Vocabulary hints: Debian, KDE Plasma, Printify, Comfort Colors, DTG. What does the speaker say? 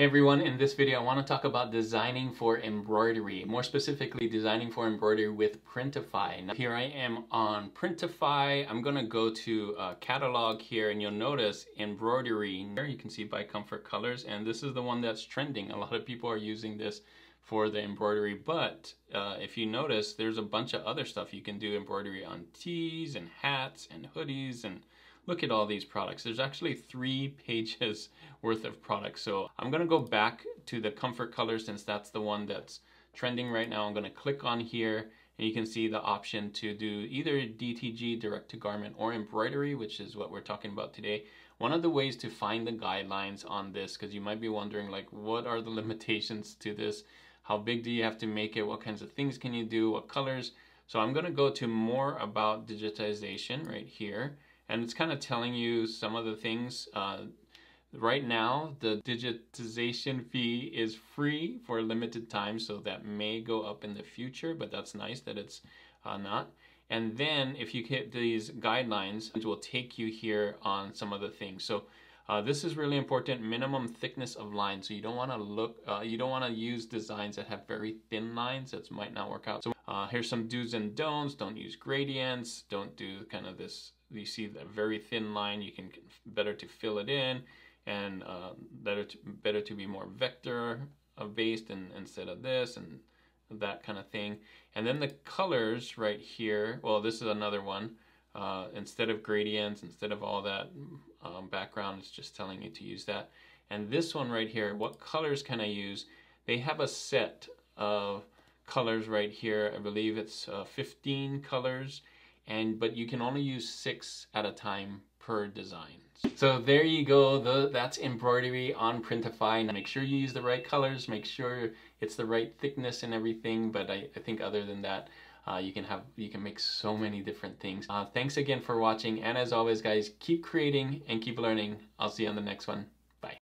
Hey everyone, in this video I want to talk about designing for embroidery, more specifically designing for embroidery with Printify. Now, here I am on Printify. I'm going to go to catalog here and you'll notice embroidery. Here you can see by Comfort Colors, and this is the one that's trending. A lot of people are using this for the embroidery, but if you notice, there's a bunch of other stuff. You can do embroidery on tees and hats and hoodies, and look at all these products. There's actually 3 pages worth of products. So I'm gonna go back to the Comfort Colors since that's the one that's trending right now. I'm gonna click on here and you can see the option to do either DTG, direct to garment, or embroidery, which is what we're talking about today. One of the ways to find the guidelines on this, because you might be wondering like, what are the limitations to this? How big do you have to make it? What kinds of things can you do? What colors? So I'm gonna go to more about digitization right here. And it's kind of telling you some of the things. Right now, the digitization fee is free for a limited time, so that may go up in the future, but that's nice that it's not. And then if you hit these guidelines, it will take you here on some of the things. So this is really important, minimum thickness of line. So you don't want to use designs that have very thin lines. That might not work out. So here's some do's and don'ts. Don't use gradients. Don't do kind of this. You see the very thin line, you can better to fill it in, and better to be more vector based and instead of this and that kind of thing. And then the colors right here, well, this is another one. Instead of gradients, instead of all that background, it's just telling you to use that. And this one right here, what colors can I use? They have a set of colors right here. I believe it's 15 colors. But you can only use 6 at a time per design. So there you go, that's embroidery on Printify. Now make sure you use the right colors, make sure it's the right thickness and everything, but I think other than that, you can make so many different things. Thanks again for watching, and as always guys, keep creating and keep learning. I'll see you on the next one.